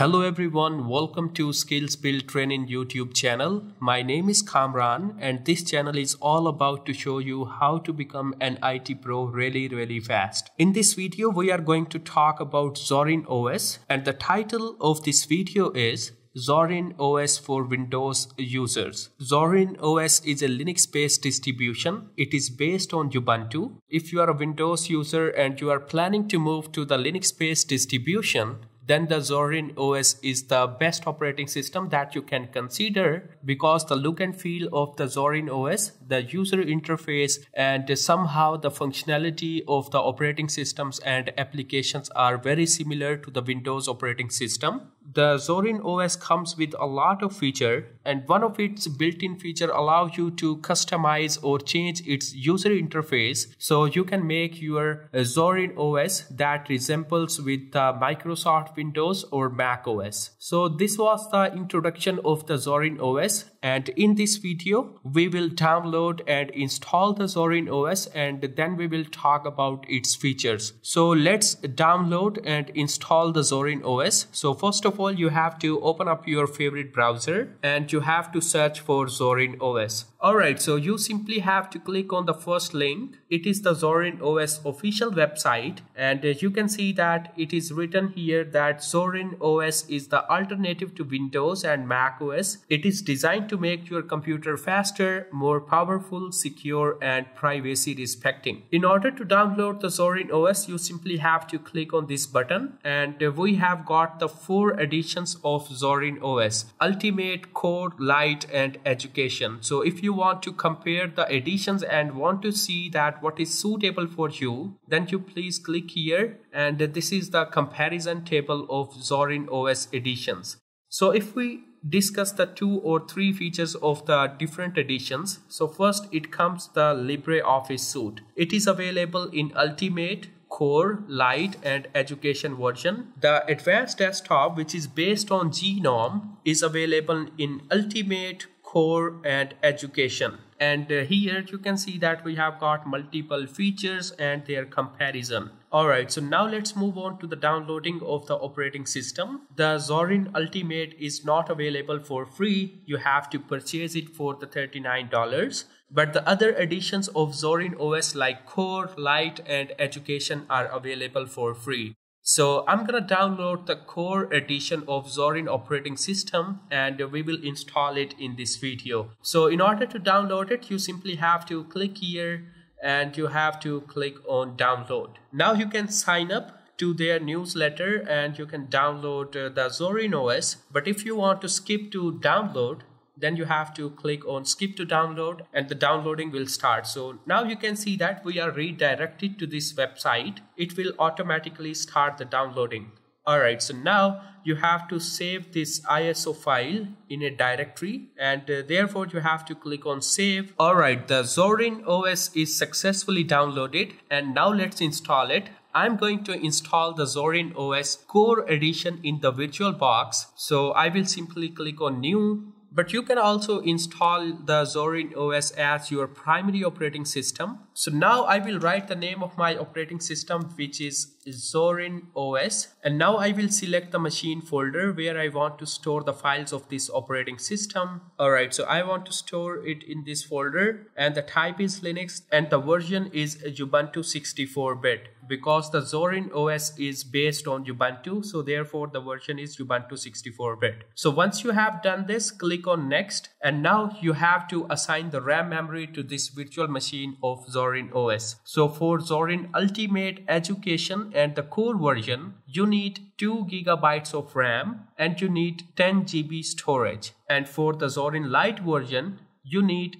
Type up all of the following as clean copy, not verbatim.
Hello everyone, welcome to Skills Build Training YouTube channel. My name is Kamran and this channel is all about to show you how to become an IT pro really fast. In this video, we are going to talk about Zorin OS and the title of this video is Zorin OS for Windows users. Zorin OS is a Linux-based distribution. It is based on Ubuntu. If you are a Windows user and you are planning to move to the Linux-based distribution, then the Zorin OS is the best operating system that you can consider because the look and feel of the Zorin OS, the user interface, and somehow the functionality of the operating systems and applications are very similar to the Windows operating system. The Zorin OS comes with a lot of features, and one of its built-in features allows you to customize or change its user interface so you can make your Zorin OS that resembles with the Microsoft Windows or Mac OS. So this was the introduction of the Zorin OS, and in this video we will download and install the Zorin OS and then we will talk about its features. So let's download and install the Zorin OS. So first of all, you have to open up your favorite browser and you have to search for Zorin OS. Alright, so you simply have to click on the first link. It is the Zorin OS official website, and you can see that it is written here that Zorin OS is the alternative to Windows and Mac OS. It is designed to make your computer faster, more powerful, secure, and privacy respecting. In order to download the Zorin OS, you simply have to click on this button, and we have got the 4 editions of Zorin OS: Ultimate, Core, Lite, and Education. So if you want to compare the editions and want to see that what is suitable for you, then you please click here, and this is the comparison table of Zorin OS editions. So if we discuss the 2 or 3 features of the different editions, so first it comes the LibreOffice suite. It is available in Ultimate, Core, Lite, and Education version. The Advanced Desktop, which is based on GNOME, is available in Ultimate, Core, and Education. And here you can see that we have got multiple features and their comparison. Alright, so now let's move on to the downloading of the operating system. The Zorin Ultimate is not available for free. You have to purchase it for the $39. But the other editions of Zorin OS like Core, Lite, and Education are available for free. So I'm gonna download the Core edition of Zorin operating system and we will install it in this video. So in order to download it, you simply have to click here and you have to click on download. Now you can sign up to their newsletter and you can download the Zorin OS. But if you want to skip to download, then you have to click on skip to download and the downloading will start. So now you can see that we are redirected to this website. It will automatically start the downloading. Alright, so now you have to save this ISO file in a directory and therefore you have to click on save. Alright, the Zorin OS is successfully downloaded and now let's install it. I'm going to install the Zorin OS Core Edition in the VirtualBox. So I will simply click on new. But you can also install the Zorin OS as your primary operating system. So now I will write the name of my operating system, which is Zorin OS. And now I will select the machine folder where I want to store the files of this operating system. Alright, so I want to store it in this folder and the type is Linux and the version is Ubuntu 64-bit. Because the Zorin OS is based on Ubuntu, so therefore the version is Ubuntu 64-bit. So once you have done this, click on next, and now you have to assign the RAM memory to this virtual machine of Zorin OS. So for Zorin Ultimate, Education, and the Core version, you need 2 GB of RAM and you need 10 GB storage. And for the Zorin Lite version, you need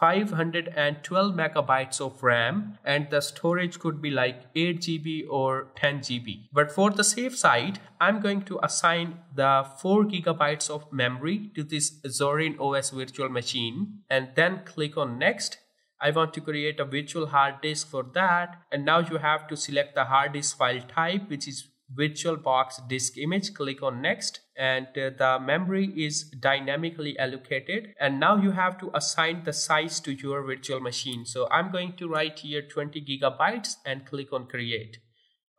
512 MB of RAM and the storage could be like 8 GB or 10 GB. But for the safe side, I'm going to assign the 4 GB of memory to this Zorin OS virtual machine and then click on next. I want to create a virtual hard disk for that, and now you have to select the hard disk file type, which is VirtualBox disk image. Click on next, and the memory is dynamically allocated, and now you have to assign the size to your virtual machine. So I'm going to write here 20 GB and click on create.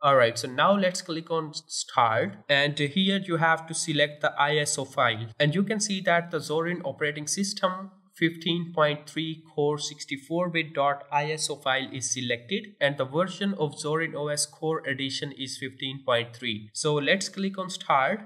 All right, so now let's click on start, and here you have to select the ISO file, and you can see that the Zorin operating system 15.3 core 64-bit.iso file is selected, and the version of Zorin OS Core Edition is 15.3. So let's click on start.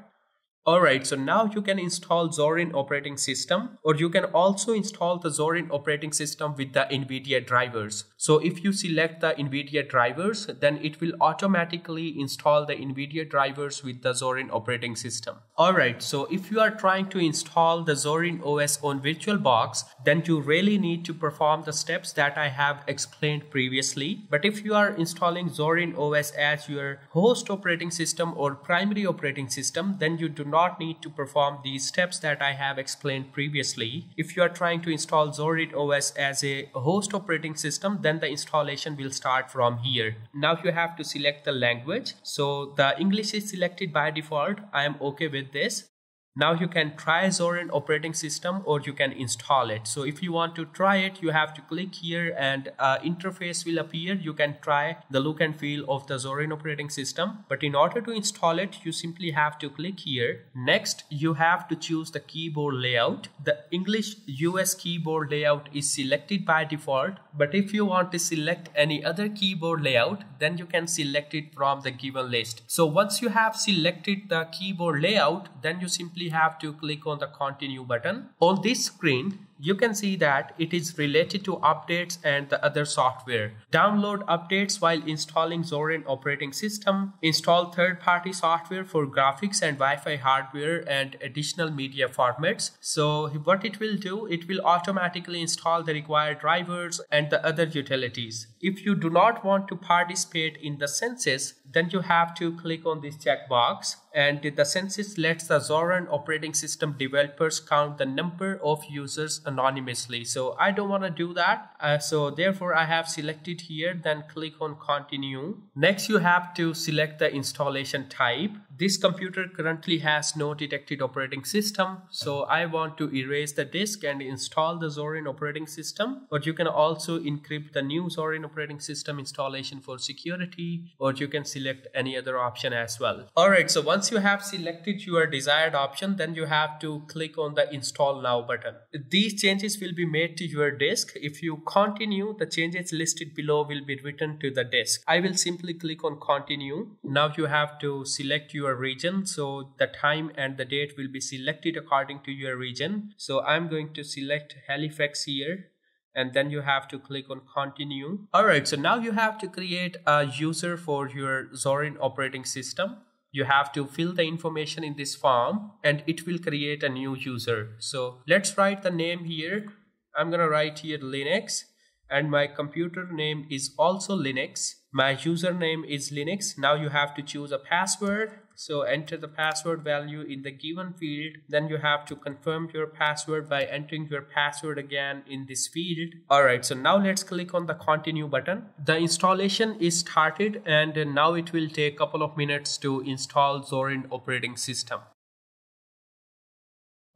Alright, so now you can install Zorin operating system, or you can also install the Zorin operating system with the NVIDIA drivers. So if you select the NVIDIA drivers, then it will automatically install the NVIDIA drivers with the Zorin operating system. Alright, so if you are trying to install the Zorin OS on VirtualBox, then you really need to perform the steps that I have explained previously. But if you are installing Zorin OS as your host operating system or primary operating system, then you do not need to perform these steps that I have explained previously. If you are trying to install Zorin OS as a host operating system, then the installation will start from here. Now you have to select the language. So the English is selected by default. I am okay with this. Now you can try Zorin operating system, or you can install it. So if you want to try it, you have to click here and interface will appear. You can try the look and feel of the Zorin operating system. But in order to install it, you simply have to click here. Next, you have to choose the keyboard layout. The English US keyboard layout is selected by default. But if you want to select any other keyboard layout, then you can select it from the given list. So once you have selected the keyboard layout, then you simply have to click on the continue button. On this screen, you can see that it is related to updates and the other software. Download updates while installing Zorin operating system. Install third-party software for graphics and Wi-Fi hardware and additional media formats. So what it will do, it will automatically install the required drivers and the other utilities. If you do not want to participate in the census, then you have to click on this checkbox. And the census lets the Zorin operating system developers count the number of users anonymously. So I don't want to do that. So therefore I have selected here, then click on continue. Next you have to select the installation type. This computer currently has no detected operating system. So I want to erase the disk and install the Zorin operating system. But you can also encrypt the new Zorin operating system installation for security, or you can select any other option as well. Alright, so once you have selected your desired option, then you have to click on the install now button. These changes will be made to your disk. If you continue, the changes listed below will be written to the disk. I will simply click on continue. Now you have to select your region. So the time and the date will be selected according to your region. So I'm going to select Halifax here, and then you have to click on continue. Alright, so now you have to create a user for your Zorin operating system. You have to fill the information in this form, and it will create a new user. So let's write the name here. I'm gonna write here Linux, and my computer name is also Linux. My username is Linux. Now you have to choose a password. So enter the password value in the given field. Then you have to confirm your password by entering your password again in this field. Alright, so now let's click on the continue button. The installation is started, and now it will take a couple of minutes to install Zorin operating system.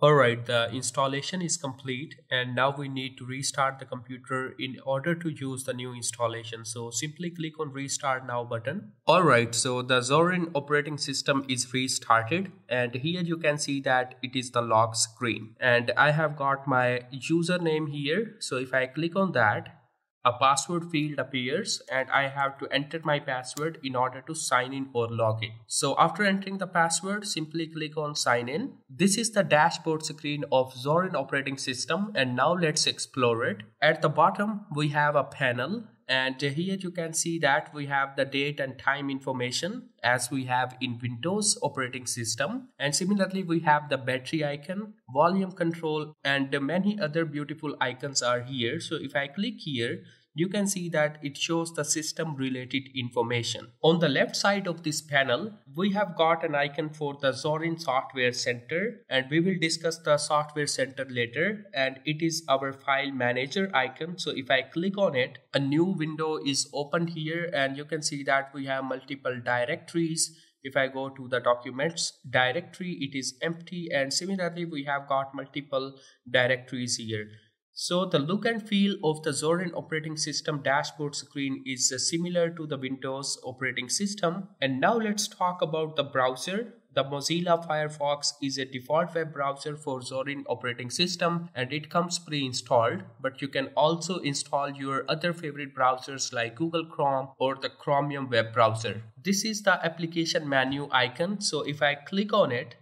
Alright, the installation is complete, and now we need to restart the computer in order to use the new installation. So simply click on restart now button. Alright, so the Zorin operating system is restarted, and here you can see that it is the log screen. And I have got my username here. So if I click on that, a password field appears, and I have to enter my password in order to sign in or log in. So after entering the password, simply click on sign in. This is the dashboard screen of Zorin operating system, and now let's explore it. At the bottom, we have a panel, and here you can see that we have the date and time information as we have in Windows operating system, and similarly we have the battery icon, volume control, and many other beautiful icons are here. So if I click here, you can see that it shows the system related information. On the left side of this panel, we have got an icon for the Zorin Software Center, and we will discuss the Software Center later, and it is our file manager icon. So if I click on it, a new window is opened here, and you can see that we have multiple directories. If I go to the documents directory, it is empty, and similarly we have got multiple directories here. So the look and feel of the Zorin operating system dashboard screen is similar to the Windows operating system. And now let's talk about the browser. The Mozilla Firefox is a default web browser for Zorin operating system and it comes pre-installed, but you can also install your other favorite browsers like Google Chrome or the Chromium web browser. This is the application menu icon, so if I click on it,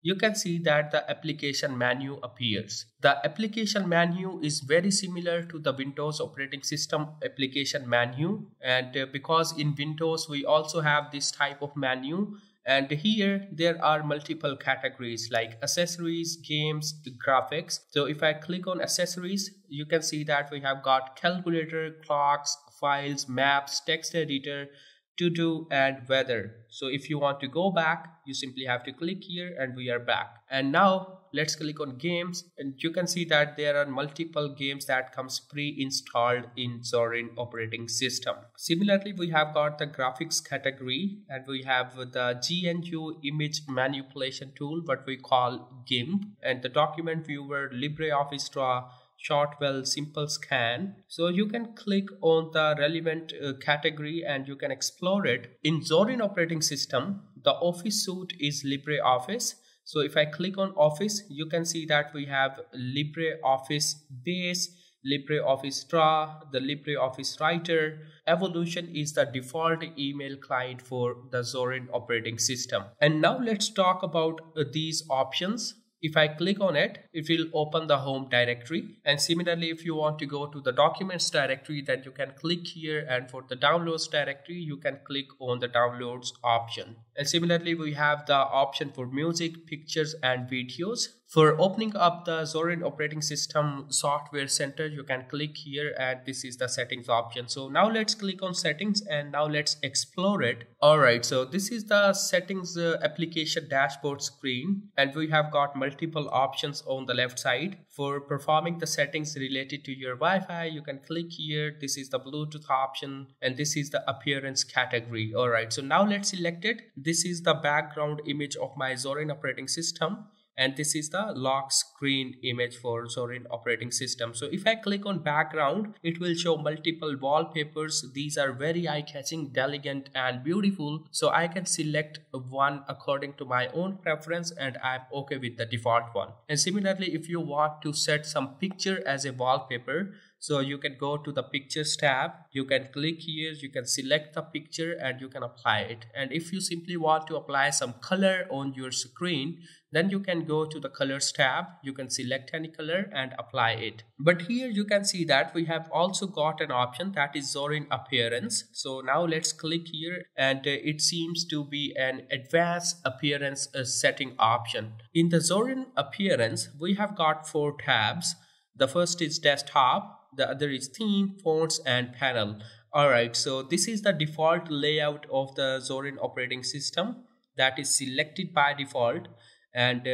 you can see that the application menu appears. The application menu is very similar to the Windows operating system application menu, and because in Windows we also have this type of menu. And here there are multiple categories like accessories, games, graphics. So if I click on accessories, you can see that we have got calculator, clocks, files, maps, text editor, to-do and weather. So if you want to go back, you simply have to click here and we are back. And now let's click on games and you can see that there are multiple games that comes pre-installed in Zorin operating system. Similarly, we have got the graphics category and we have the GNU image manipulation tool, what we call GIMP, and the document viewer, LibreOffice Draw, Shortwell, Simple Scan. So you can click on the relevant category and you can explore it. In Zorin operating system, the office suite is LibreOffice. So if I click on Office, you can see that we have LibreOffice Base, LibreOffice Draw, the LibreOffice Writer. Evolution is the default email client for the Zorin operating system. And now let's talk about these options. If I click on it will open the home directory. And similarly, if you want to go to the documents directory, then you can click here, and for the downloads directory, you can click on the downloads option. And similarly, we have the option for music, pictures and videos. For opening up the Zorin operating system software center, you can click here and this is the settings option. So now let's click on settings and now let's explore it. Alright, so this is the settings application dashboard screen and we have got multiple options on the left side. For performing the settings related to your Wi-Fi, you can click here. This is the Bluetooth option and this is the appearance category. Alright, so now let's select it. This is the background image of my Zorin operating system. And this is the lock screen image for Zorin operating system. So if I click on background, it will show multiple wallpapers. These are very eye-catching, elegant and beautiful. So I can select one according to my own preference and I'm okay with the default one. And similarly, if you want to set some picture as a wallpaper, so you can go to the pictures tab, you can click here, you can select the picture and you can apply it. And if you simply want to apply some color on your screen, then you can go to the colors tab, you can select any color and apply it. But here you can see that we have also got an option that is Zorin appearance. So now let's click here and it seems to be an advanced appearance setting option. In the Zorin appearance, we have got 4 tabs. The first is desktop. The other is theme, fonts and panel. Alright, so this is the default layout of the Zorin operating system that is selected by default. And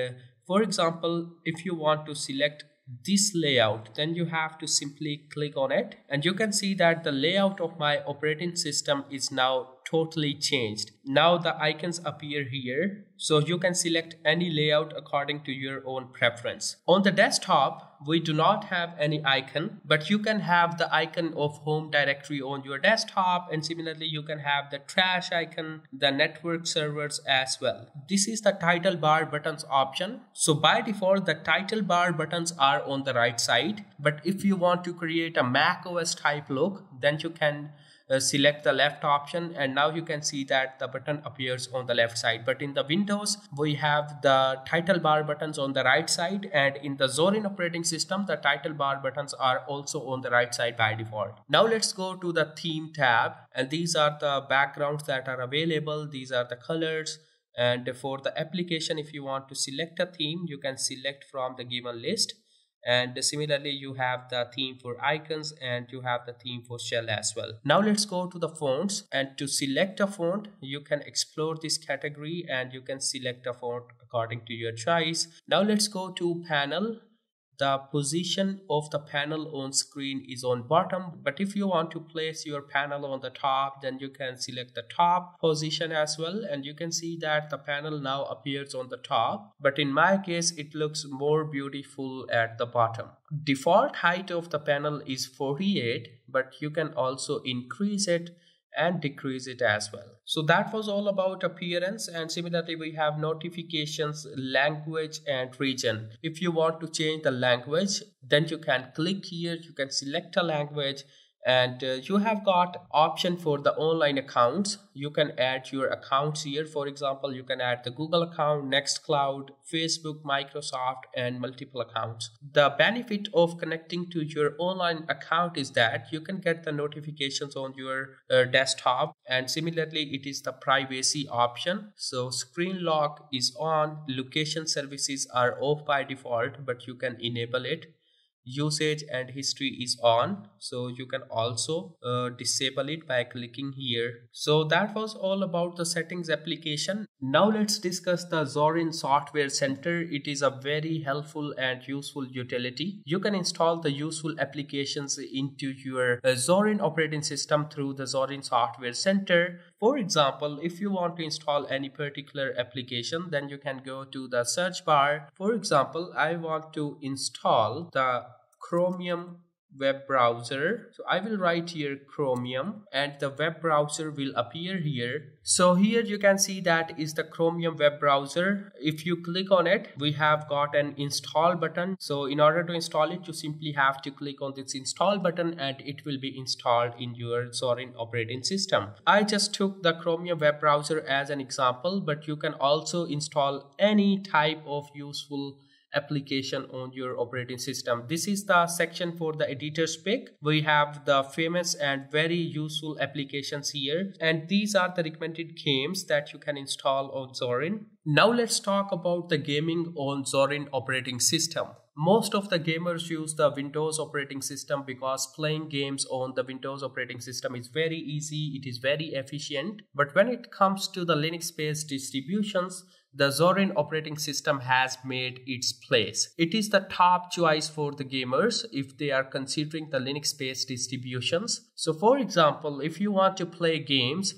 for example, if you want to select this layout, then you have to simply click on it. And you can see that the layout of my operating system is now totally changed. Now the icons appear here. So you can select any layout according to your own preference. On the desktop, we do not have any icon, but you can have the icon of home directory on your desktop, and similarly you can have the trash icon, the network servers as well. This is the title bar buttons option. So by default the title bar buttons are on the right side, but if you want to create a Mac OS type look, then you can select the left option and now you can see that the button appears on the left side. But in the Windows, we have the title bar buttons on the right side, and in the Zorin operating system, the title bar buttons are also on the right side by default. Now let's go to the theme tab, and these are the backgrounds that are available. These are the colors, and for the application, if you want to select a theme, you can select from the given list. And similarly, you have the theme for icons and you have the theme for shell as well. Now let's go to the fonts, and to select a font, you can explore this category and you can select a font according to your choice. Now let's go to panel. the position of the panel on screen is on bottom, but if you want to place your panel on the top, then you can select the top position as well, and you can see that the panel now appears on the top, but in my case it looks more beautiful at the bottom. Default height of the panel is 48, but you can also increase it and decrease it as well. So that was all about appearance, and similarly we have notifications, language and region. If you want to change the language, then you can click here, you can select a language, and you have got option for the online accounts. You can add your accounts here. For example, you can add the Google account, Nextcloud, Facebook, Microsoft and multiple accounts. The benefit of connecting to your online account is that you can get the notifications on your desktop, and similarly it is the privacy option. So screen lock is on, location services are off by default, but you can enable it. Usage and history is on, so you can also disable it by clicking here. So that was all about the settings application. Now let's discuss the Zorin Software Center. It is a very helpful and useful utility. You can install the useful applications into your Zorin operating system through the Zorin Software Center. For example, if you want to install any particular application, then you can go to the search bar. For example, I want to install the Chromium web browser. So I will write here Chromium, and the web browser will appear here. So here you can see that is the Chromium web browser. If you click on it, we have got an install button. So in order to install it, you simply have to click on this install button and it will be installed in your Zorin operating system. I just took the Chromium web browser as an example, but you can also install any type of useful application on your operating system. This is the section for the editor's pick. We have the famous and very useful applications here, and these are the recommended games that you can install on Zorin. Now let's talk about the gaming on Zorin operating system. Most of the gamers use the Windows operating system because playing games on the Windows operating system is very easy, it is very efficient. But when it comes to the Linux-based distributions, the Zorin operating system has made its place. It is the top choice for the gamers if they are considering the Linux-based distributions. So for example, if you want to play games,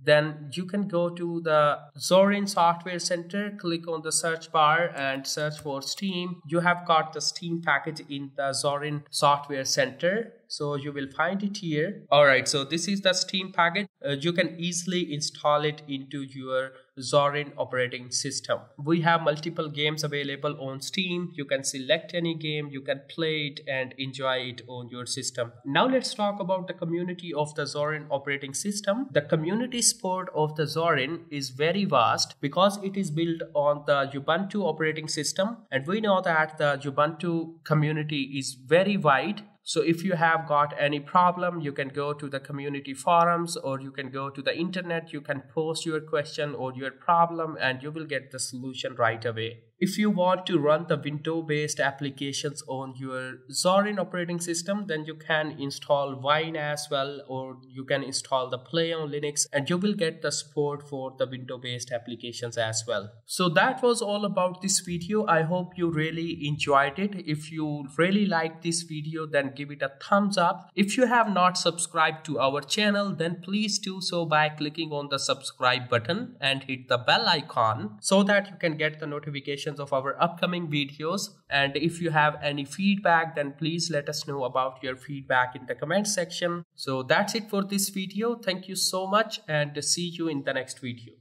then you can go to the Zorin Software Center, click on the search bar and search for Steam. You have got the Steam package in the Zorin Software Center, so you will find it here. Alright, so this is the Steam package. You can easily install it into your Zorin operating system. We have multiple games available on Steam. You can select any game, you can play it and enjoy it on your system. Now let's talk about the community of the Zorin operating system. The community support of the Zorin is very vast because it is built on the Ubuntu operating system, and we know that the Ubuntu community is very wide. So if you have got any problem, you can go to the community forums or you can go to the internet, you can post your question or your problem and you will get the solution right away. If you want to run the Windows-based applications on your Zorin operating system, then you can install Wine as well, or you can install the Play on Linux, and you will get the support for the Windows-based applications as well. So that was all about this video. I hope you really enjoyed it. If you really liked this video, then give it a thumbs up. If you have not subscribed to our channel, then please do so by clicking on the subscribe button and hit the bell icon so that you can get the notification of our upcoming videos. And if you have any feedback, then please let us know about your feedback in the comment section. So that's it for this video. Thank you so much and see you in the next video.